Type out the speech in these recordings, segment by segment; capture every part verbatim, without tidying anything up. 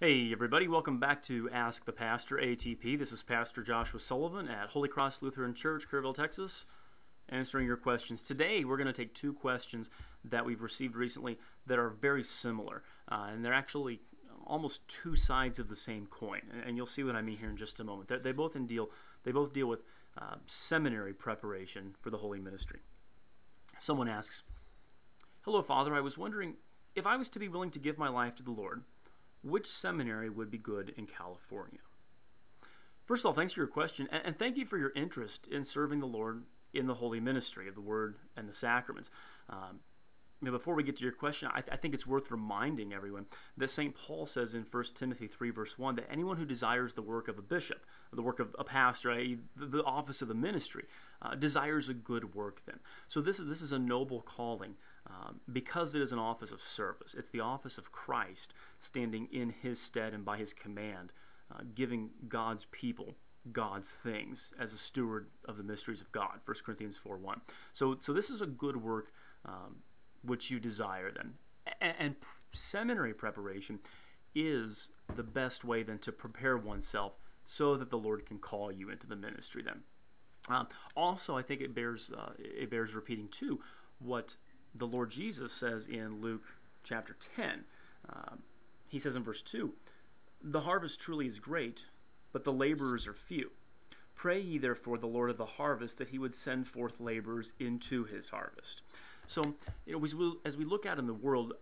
Hey everybody, welcome back to Ask the Pastor, A T P. This is Pastor Joshua Sullivan at Holy Cross Lutheran Church, Kerrville, Texas, answering your questions. Today we're going to take two questions that we've received recently that are very similar, uh, and they're actually almost two sides of the same coin, and you'll see what I mean here in just a moment. They're, they, both in deal, they both deal with uh, seminary preparation for the Holy Ministry. Someone asks, "Hello Father, I was wondering if I was to be willing to give my life to the Lord, which seminary would be good in California?" First of all, thanks for your question, and thank you for your interest in serving the Lord in the Holy Ministry of the Word and the Sacraments. Um, before we get to your question, I, th I think it's worth reminding everyone that Saint Paul says in First Timothy three, verse one, that anyone who desires the work of a bishop, the work of a pastor, that is the office of the ministry, uh, desires a good work then. So this is, this is a noble calling. Um, because it is an office of service. It's the office of Christ standing in his stead and by his command, uh, giving God's people God's things as a steward of the mysteries of God, First Corinthians four one. So, so this is a good work um, which you desire then. And, and seminary preparation is the best way then to prepare oneself so that the Lord can call you into the ministry then. Um, also, I think it bears, uh, it bears repeating too what the Lord Jesus says in Luke chapter ten. Uh, he says in verse two, "The harvest truly is great, but the laborers are few. Pray ye therefore the Lord of the harvest that he would send forth laborers into his harvest." So, you know, as we look out in the world,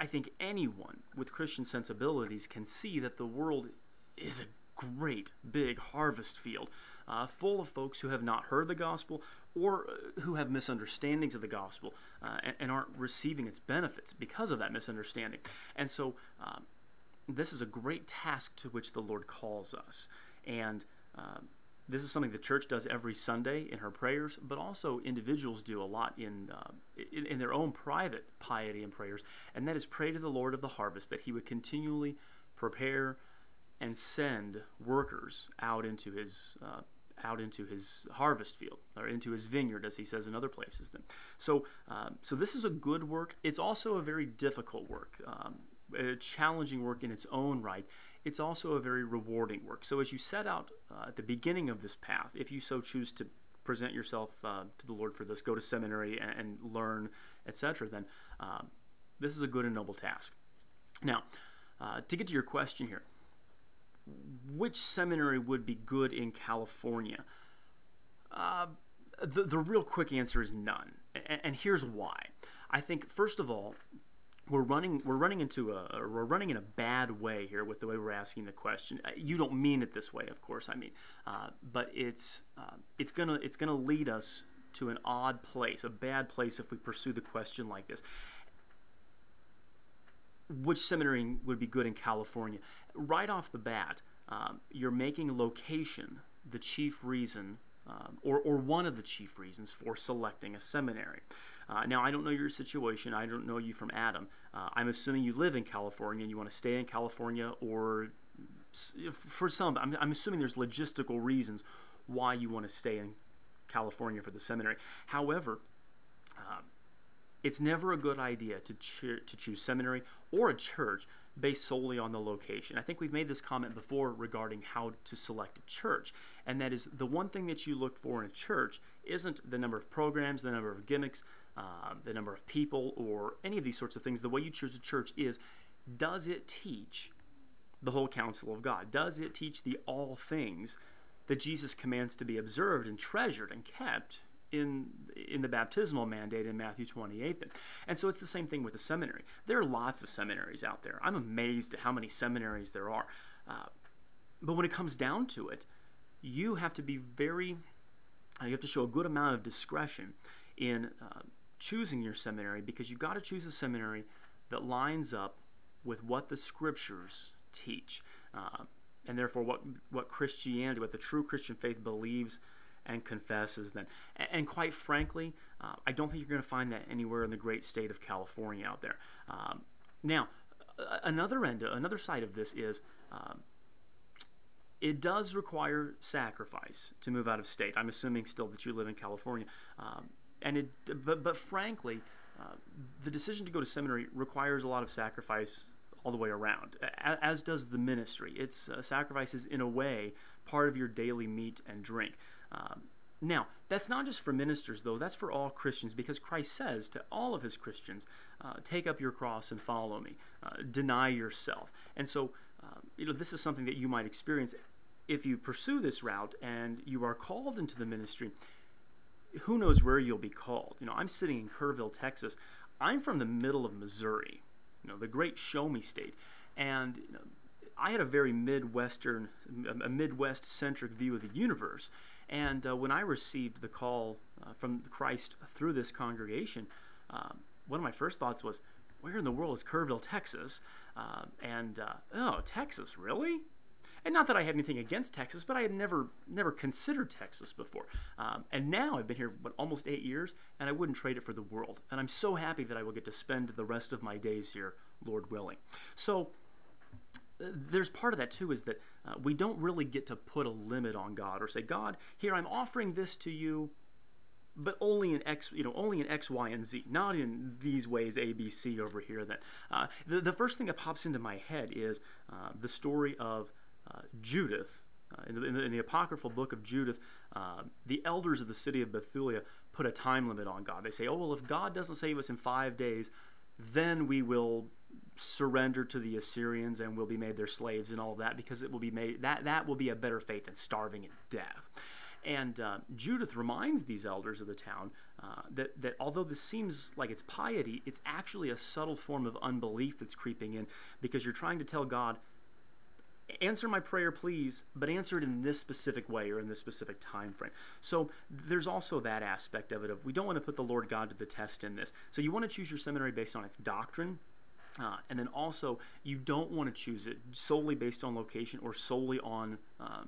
I think anyone with Christian sensibilities can see that the world is a great big harvest field, uh, full of folks who have not heard the gospel or who have misunderstandings of the gospel uh, and, and aren't receiving its benefits because of that misunderstanding. And so um, this is a great task to which the Lord calls us. And um, this is something the church does every Sunday in her prayers, but also individuals do a lot in, uh, in, in their own private piety and prayers, and that is pray to the Lord of the harvest that he would continually prepare and send workers out into his uh, out into his harvest field, or into his vineyard, as he says in other places. Then, so um, so this is a good work. It's also a very difficult work, um, a challenging work in its own right. It's also a very rewarding work. So as you set out uh, at the beginning of this path, if you so choose to present yourself uh, to the Lord for this, go to seminary and, and learn, et cetera, then um, this is a good and noble task. Now, uh, to get to your question here, which seminary would be good in California? Uh, the, the real quick answer is none, and, and here's why. I think first of all, we're running we're running into a we're running in a bad way here with the way we're asking the question. You don't mean it this way, of course. I mean, uh, but it's uh, it's gonna it's gonna lead us to an odd place, a bad place, if we pursue the question like this. Which seminary would be good in California? Right off the bat, um, you're making location the chief reason, um, or, or one of the chief reasons for selecting a seminary. Uh, now, I don't know your situation. I don't know you from Adam. Uh, I'm assuming you live in California and you want to stay in California, or for some, I'm, I'm assuming there's logistical reasons why you want to stay in California for the seminary. However, uh, it's never a good idea to, cho to choose seminary or a church based solely on the location. I think we've made this comment before regarding how to select a church, and that is the one thing that you look for in a church isn't the number of programs, the number of gimmicks, uh, the number of people, or any of these sorts of things. The way you choose a church is, does it teach the whole counsel of God? Does it teach the all things that Jesus commands to be observed and treasured and kept In, in the baptismal mandate in Matthew twenty-eight. And so it's the same thing with a seminary. There are lots of seminaries out there. I'm amazed at how many seminaries there are. Uh, but when it comes down to it, you have to be very, you have to show a good amount of discretion in uh, choosing your seminary, because you've got to choose a seminary that lines up with what the scriptures teach, uh, and therefore what, what Christianity, what the true Christian faith believes and confesses then. And quite frankly, uh, I don't think you're going to find that anywhere in the great state of California out there. Um, now, another end, another side of this is um, it does require sacrifice to move out of state. I'm assuming still that you live in California. Um, and it, but, but frankly, uh, the decision to go to seminary requires a lot of sacrifice, all the way around, as does the ministry. Its uh, sacrifice is, in a way, part of your daily meat and drink. Um, now, that's not just for ministers, though. That's for all Christians, because Christ says to all of his Christians, uh, take up your cross and follow me. Uh, deny yourself. And so, uh, you know, this is something that you might experience if you pursue this route and you are called into the ministry. Who knows where you'll be called? You know, I'm sitting in Kerrville, Texas. I'm from the middle of Missouri, you know, the great Show Me State, and you know, I had a very Midwestern, a Midwest-centric view of the universe. And uh, when I received the call uh, from Christ through this congregation, uh, one of my first thoughts was, "Where in the world is Kerrville, Texas?" Uh, and uh, oh, Texas, really? And not that I had anything against Texas, but I had never never considered Texas before. Um, and now I've been here, what, almost eight years, and I wouldn't trade it for the world. And I'm so happy that I will get to spend the rest of my days here, Lord willing. So uh, there's part of that, too, is that uh, we don't really get to put a limit on God or say, God, here, I'm offering this to you, but only in X, you know, only in X, Y, and Z, not in these ways, A, B, C over here. That uh, the, the first thing that pops into my head is uh, the story of Uh, Judith, uh, in, the, in, the, in the apocryphal book of Judith, uh, the elders of the city of Bethulia put a time limit on God. They say, oh, well, if God doesn't save us in five days, then we will surrender to the Assyrians and we'll be made their slaves and all of that, because it will be made, that, that will be a better fate than starving and death. And uh, Judith reminds these elders of the town uh, that, that although this seems like it's piety, it's actually a subtle form of unbelief that's creeping in, because you're trying to tell God, answer my prayer, please, but answer it in this specific way or in this specific time frame. So there's also that aspect of it, of we don't want to put the Lord God to the test in this. So you want to choose your seminary based on its doctrine, uh, and then also you don't want to choose it solely based on location or solely on um,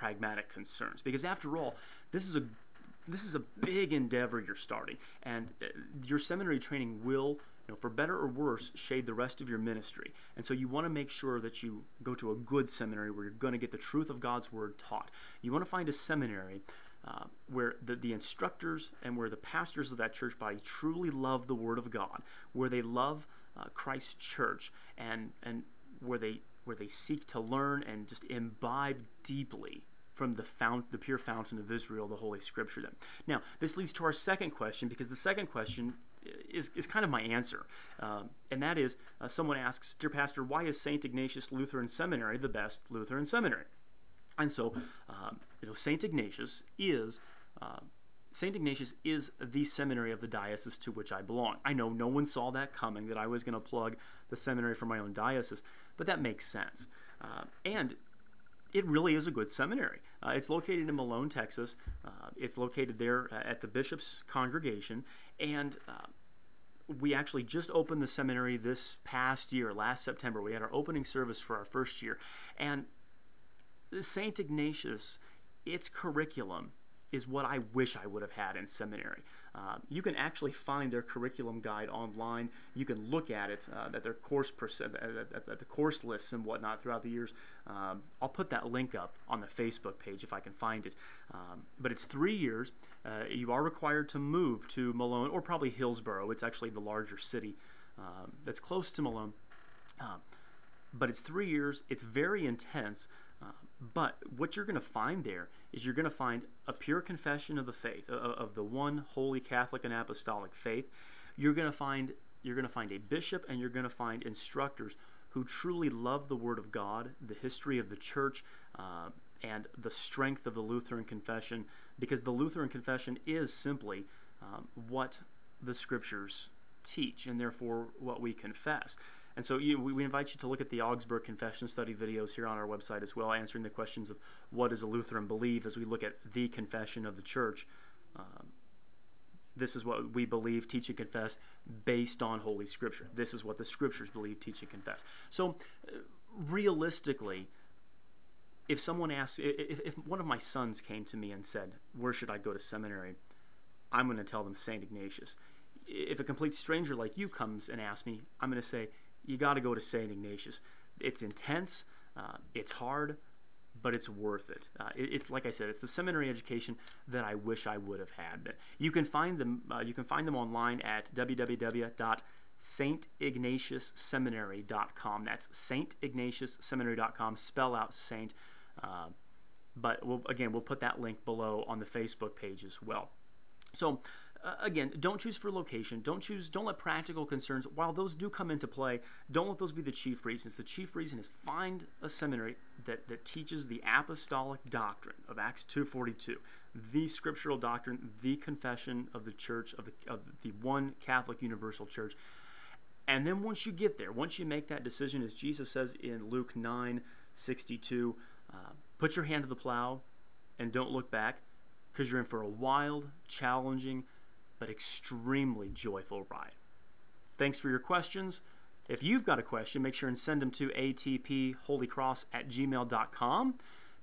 pragmatic concerns, because after all, this is a this is a big endeavor you're starting, and your seminary training will, you know, for better or worse, shade the rest of your ministry. And so you want to make sure that you go to a good seminary where you're going to get the truth of God's Word taught. You want to find a seminary uh, where the, the instructors and where the pastors of that church body truly love the Word of God, where they love uh, Christ's church, and, and where they where they seek to learn and just imbibe deeply from the fount, the pure fountain of Israel, the Holy Scripture. Then. Now, this leads to our second question, because the second question Is, is kind of my answer, um, and that is, uh, someone asks, dear pastor, why is Saint Ignatius Lutheran Seminary the best Lutheran seminary? And so, um, you know, Saint Ignatius is uh, Saint Ignatius is the seminary of the diocese to which I belong. I know no one saw that coming, that I was going to plug the seminary for my own diocese, but that makes sense, uh, and it really is a good seminary. Uh, it's located in Malone, Texas. Uh, it's located there at the bishop's congregation, and uh, we actually just opened the seminary this past year, last September. We had our opening service for our first year, and Saint Ignatius, its curriculum is what I wish I would have had in seminary. Uh, you can actually find their curriculum guide online. You can look at it uh, at their course at, at the course lists and whatnot throughout the years. Um, I'll put that link up on the Facebook page if I can find it. Um, but it's three years. Uh, you are required to move to Malone, or probably Hillsboro. It's actually the larger city um, that's close to Malone. Um, but it's three years. It's very intense. Uh, but what you're going to find there is you're going to find a pure confession of the faith, of, of the one holy Catholic and apostolic faith. You're going to find you're going to find a bishop, and you're going to find instructors who truly love the Word of God, the history of the Church, uh, and the strength of the Lutheran Confession, because the Lutheran Confession is simply um, what the Scriptures teach, and therefore what we confess. And so you, we invite you to look at the Augsburg Confession study videos here on our website as well, answering the questions of what does a Lutheran believe as we look at the confession of the Church. Um, this is what we believe, teach, and confess based on Holy Scripture. This is what the Scriptures believe, teach, and confess. So uh, realistically, if someone asks, if, if one of my sons came to me and said, where should I go to seminary? I'm going to tell them Saint Ignatius. If a complete stranger like you comes and asks me, I'm going to say, you got to go to Saint Ignatius. It's intense, uh, it's hard, but it's worth it. Uh, it, it. Like I said, it's the seminary education that I wish I would have had. You can find them. Uh, you can find them online at w w w dot Saint Ignatius Seminary dot com. That's Saint Ignatius Seminary dot com. Spell out Saint. Uh, but we'll, again, we'll put that link below on the Facebook page as well. So uh, again, don't choose for location. Don't choose. Don't let practical concerns, while those do come into play, don't let those be the chief reasons. The chief reason is find a seminary that, that teaches the apostolic doctrine of Acts two forty-two, the scriptural doctrine, the confession of the church, of the, of the one Catholic universal church. And then once you get there, once you make that decision, as Jesus says in Luke nine sixty-two, uh, put your hand to the plow and don't look back, because you're in for a wild, challenging, but extremely joyful ride. Thanks for your questions. If you've got a question, make sure and send them to a t p holy cross at gmail dot com,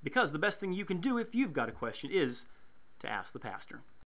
because the best thing you can do if you've got a question is to ask the pastor.